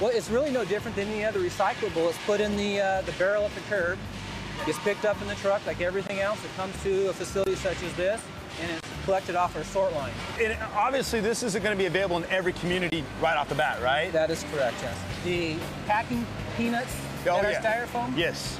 Well, it's really no different than any other recyclable. It's put in the barrel at the curb. It's picked up in the truck like everything else that comes to a facility such as this, and it's collected off our sort line. And obviously this isn't going to be available in every community right off the bat, right? That is correct, yes. The packing peanuts that are styrofoam, yes.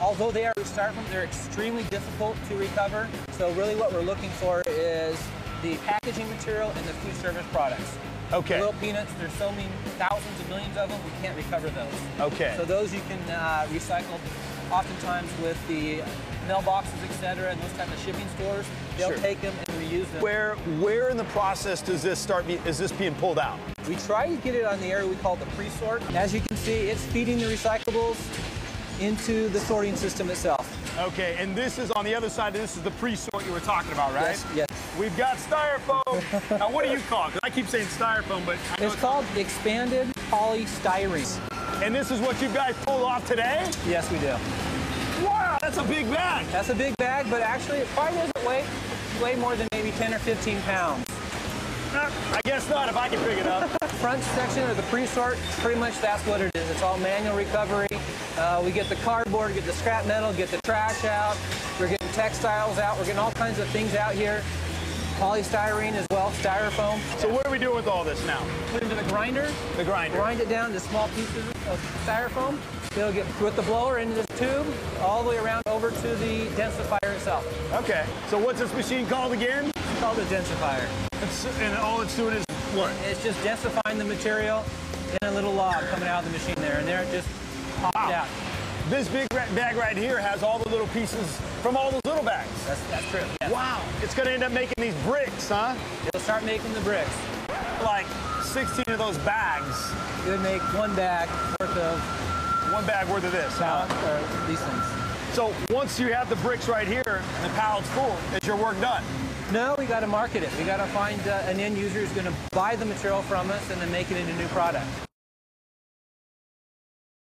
Although they are styrofoam, they're extremely difficult to recover. So really what we're looking for is the packaging material and the food service products. Okay. The little peanuts, there's so many thousands and millions of them, we can't recover those. Okay. So those you can recycle oftentimes with the mailboxes, et cetera, and those types of shipping stores. They'll sure. take them and reuse them. Where in the process does this is this being pulled out? We try to get it on the area we call the pre-sort. As you can see, it's feeding the recyclables into the sorting system itself. Okay, and this is on the other side, this is the pre-sort you were talking about, right? Yes, yes. We've got styrofoam. Now, what do you call it? I keep saying styrofoam, but I know it's called expanded polystyrene. And this is what you guys pull off today? Yes, we do. Wow, that's a big bag. That's a big bag, but actually it probably doesn't weigh more than maybe 10 or 15 pounds. I guess not if I can pick it up. Front section of the pre-sort, pretty much that's what it is. It's all manual recovery. We get the cardboard, get the scrap metal, get the trash out. We're getting textiles out. We're getting all kinds of things out here. Polystyrene as well, styrofoam. So what do we do with all this now? Put it into the grinder. The grinder. Grind it down to small pieces of styrofoam. It'll get with the blower into this tube, all the way around over to the densifier itself. Okay. So what's this machine called again? It's called a densifier. And all it's doing is what? It's just densifying the material in a little log coming out of the machine there, and there it just pops out. This big bag right here has all the little pieces from all those little bags. That's true. Yeah. Wow. It's going to end up making these bricks, huh? It'll start making the bricks. Like 16 of those bags. It would make one bag worth of... One bag worth of this, huh? Or these things. So once you have the bricks right here and the pallet's full, is your work done? No, we got to market it. We got to find an end user who's going to buy the material from us and then make it into a new product.